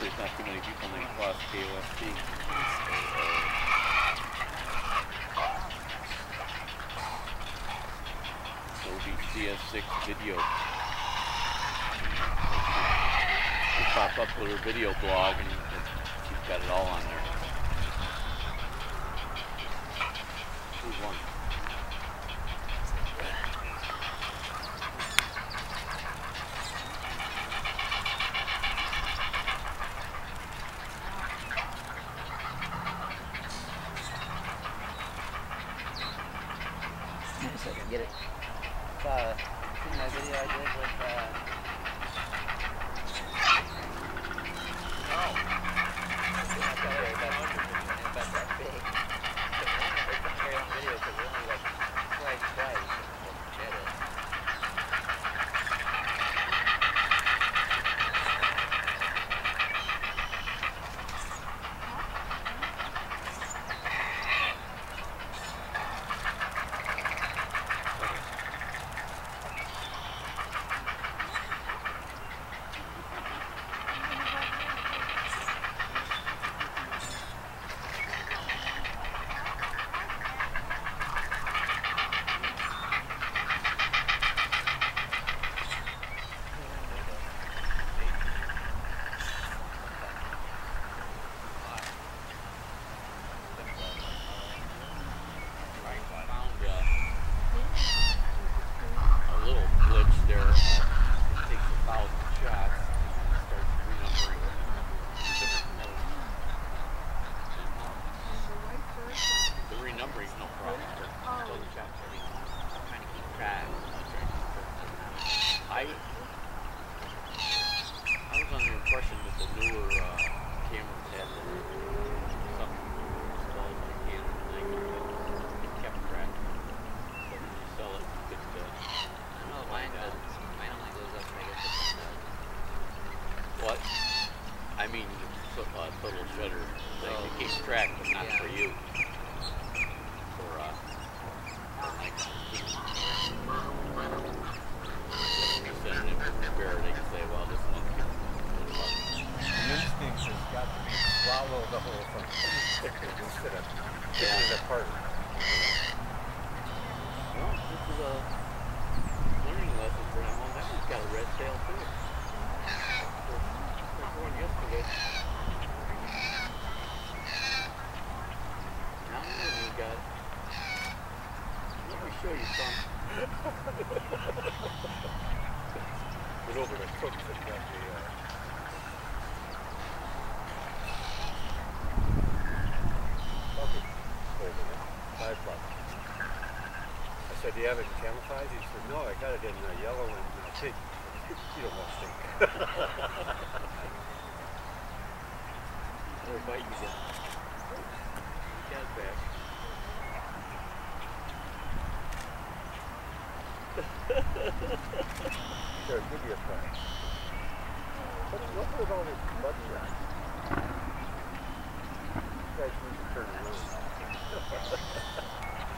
there's not too many people named Klaus KOSP. CS6 video. You pop up with her video blog and she's got it all on there. Who won? Do you have it camouflage? He said, no, I got it in yellow and pink. You don't want pink. They're biting you. You got it back. Sure, give me a try. What's with all these blood shots? You guys need to turn around.